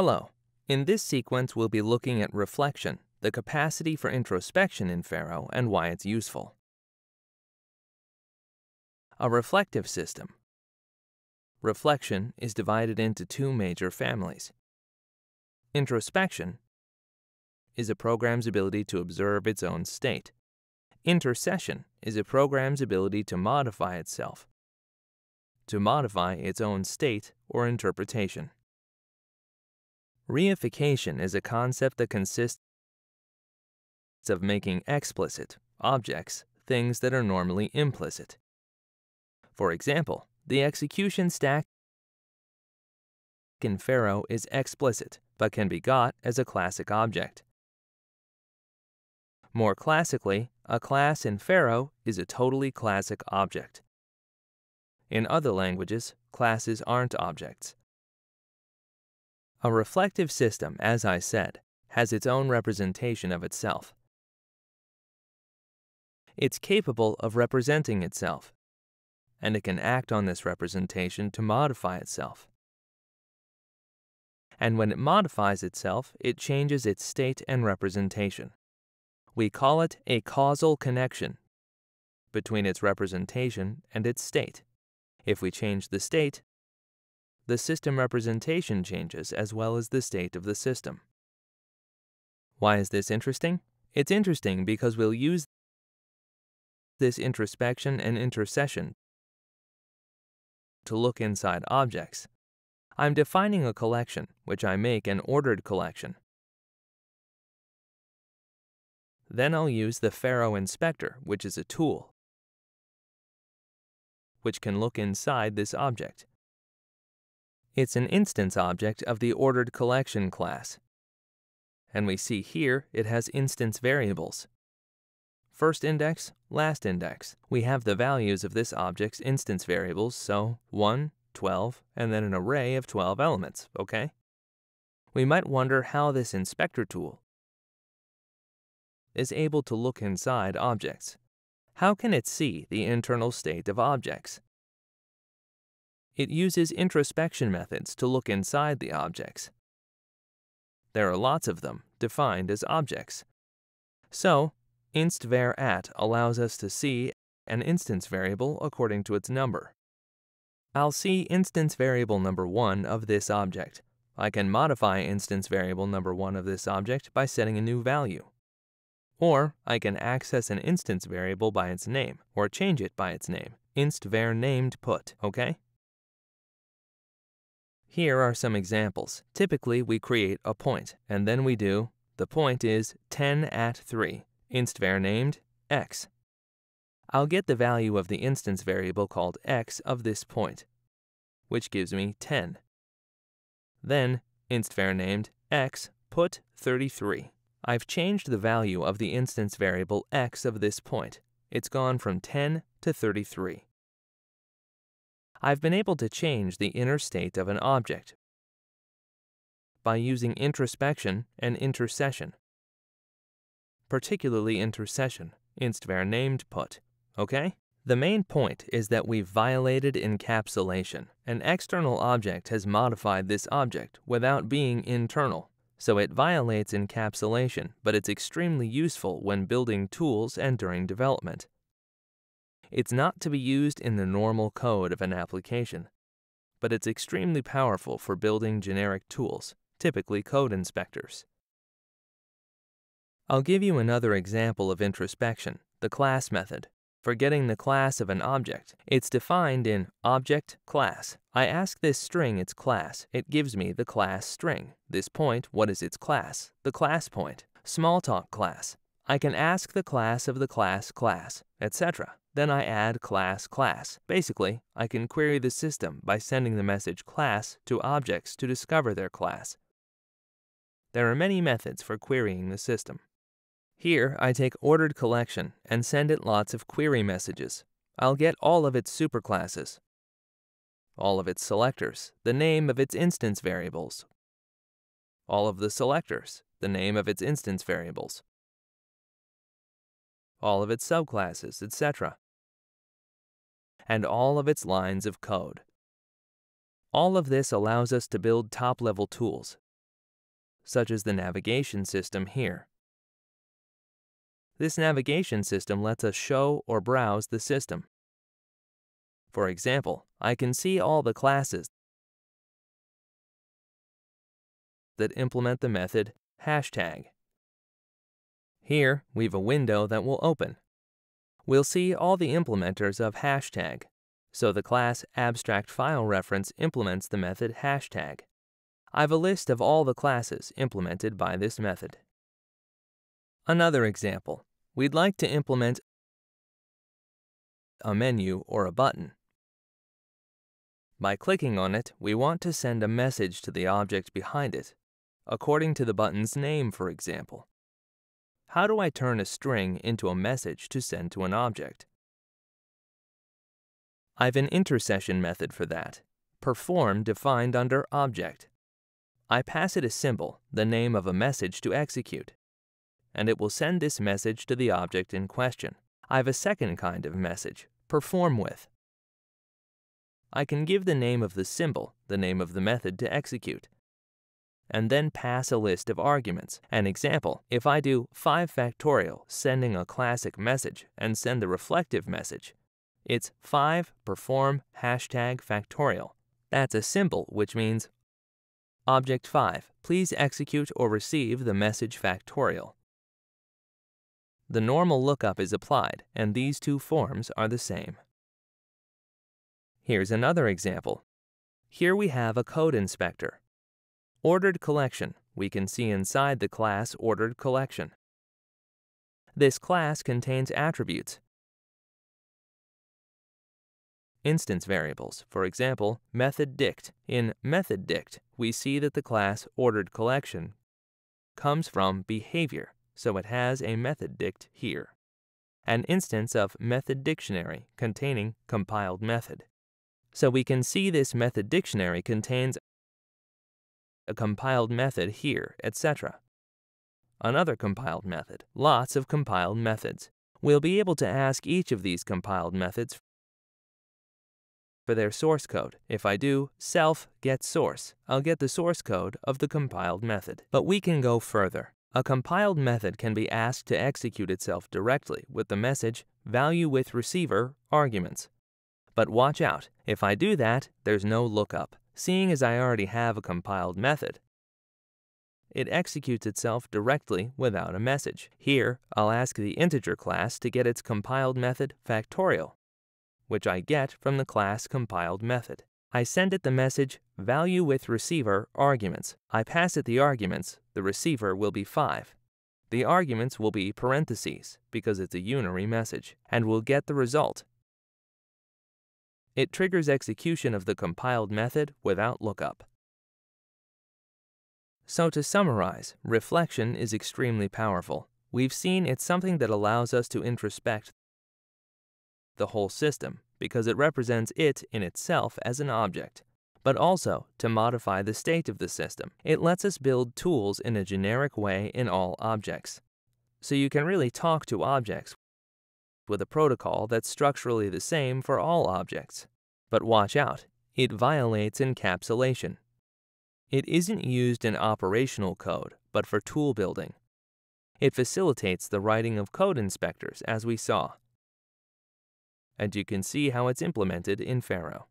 Hello. In this sequence, we'll be looking at reflection, the capacity for introspection in Pharo, and why it's useful. A reflective system. Reflection is divided into two major families. Introspection is a program's ability to observe its own state. Intercession is a program's ability to modify itself, to modify its own state or interpretation. Reification is a concept that consists of making explicit objects things that are normally implicit. For example, the execution stack in Pharo is explicit but can be got as a classic object. More classically, a class in Pharo is a totally classic object. In other languages, classes aren't objects. A reflective system, as I said, has its own representation of itself. It's capable of representing itself, and it can act on this representation to modify itself. And when it modifies itself, it changes its state and representation. We call it a causal connection between its representation and its state. If we change the state, the system representation changes as well as the state of the system. Why is this interesting? It's interesting because we'll use this introspection and intercession to look inside objects. I'm defining a collection, which I make an ordered collection. Then I'll use the Pharo inspector, which is a tool, which can look inside this object. It's an instance object of the ordered collection class. And we see here it has instance variables. First index, last index. We have the values of this object's instance variables, so 1, 12, and then an array of 12 elements, okay? We might wonder how this inspector tool is able to look inside objects. How can it see the internal state of objects? It uses introspection methods to look inside the objects. There are lots of them, defined as objects. So, instVarAt allows us to see an instance variable according to its number. I'll see instance variable number 1 of this object. I can modify instance variable number 1 of this object by setting a new value. Or I can access an instance variable by its name, or change it by its name, instVarNamedPut, okay? Here are some examples. Typically, we create a point, and then we do, the point is 10 at 3, instVarNamed x. I'll get the value of the instance variable called x of this point, which gives me 10. Then, instVarNamed x put 33. I've changed the value of the instance variable x of this point. It's gone from 10 to 33. I've been able to change the inner state of an object by using introspection and intercession, particularly intercession, instVarNamedPut, okay? The main point is that we've violated encapsulation. An external object has modified this object without being internal. So it violates encapsulation, but it's extremely useful when building tools and during development. It's not to be used in the normal code of an application, but it's extremely powerful for building generic tools, typically code inspectors. I'll give you another example of introspection, the class method. For getting the class of an object, it's defined in object class. I ask this string its class. It gives me the class string. This point, what is its class? The class point. Smalltalk class. I can ask the class of the class class, etc. Then I add class class. Basically, I can query the system by sending the message class to objects to discover their class. There are many methods for querying the system. Here, I take ordered collection and send it lots of query messages. I'll get all of its superclasses, all of its selectors, the name of its instance variables, all of the selectors, the name of its instance variables, all of its subclasses, etc., and all of its lines of code. All of this allows us to build top-level tools such as the navigation system here. This navigation system lets us show or browse the system. For example, I can see all the classes that implement the method hashtag. Here, we've a window that will open. We'll see all the implementers of hashtag, so the class AbstractFileReference implements the method hashtag. I've a list of all the classes implemented by this method. Another example. We'd like to implement a menu or a button. By clicking on it, we want to send a message to the object behind it, according to the button's name, for example. How do I turn a string into a message to send to an object? I've an intercession method for that, perform defined under object. I pass it a symbol, the name of a message to execute, and it will send this message to the object in question. I have a second kind of message, perform with. I can give the name of the symbol, the name of the method to execute, and then pass a list of arguments. An example, if I do 5 factorial, sending a classic message, and send the reflective message, it's 5 perform hashtag factorial. That's a symbol, which means object 5, please execute or receive the message factorial. The normal lookup is applied, and these two forms are the same. Here's another example. Here we have a code inspector. Ordered collection, we can see inside the class ordered collection. This class contains attributes, instance variables, for example, methodDict. In methodDict, we see that the class ordered collection comes from behavior. So it has a methodDict here, an instance of methodDictionary containing compiled method. So we can see this methodDictionary contains a compiled method here, etc. Another compiled method, lots of compiled methods. We'll be able to ask each of these compiled methods for their source code. If I do self get source, I'll get the source code of the compiled method. But we can go further. A compiled method can be asked to execute itself directly with the message value with receiver arguments. But watch out, if I do that, there's no lookup, seeing as I already have a compiled method. It executes itself directly without a message. Here, I'll ask the integer class to get its compiled method factorial, which I get from the class compiled method. I send it the message value with receiver arguments. I pass it the arguments. The receiver will be 5. The arguments will be parentheses because it's a unary message, and we'll get the result. It triggers execution of the compiled method without lookup. So to summarize, reflection is extremely powerful. We've seen it's something that allows us to introspect the whole system, because it represents it in itself as an object, but also to modify the state of the system. It lets us build tools in a generic way in all objects. So you can really talk to objects with a protocol that's structurally the same for all objects. But watch out, it violates encapsulation. It isn't used in operational code, but for tool building. It facilitates the writing of code inspectors, as we saw. And you can see how it's implemented in Pharo.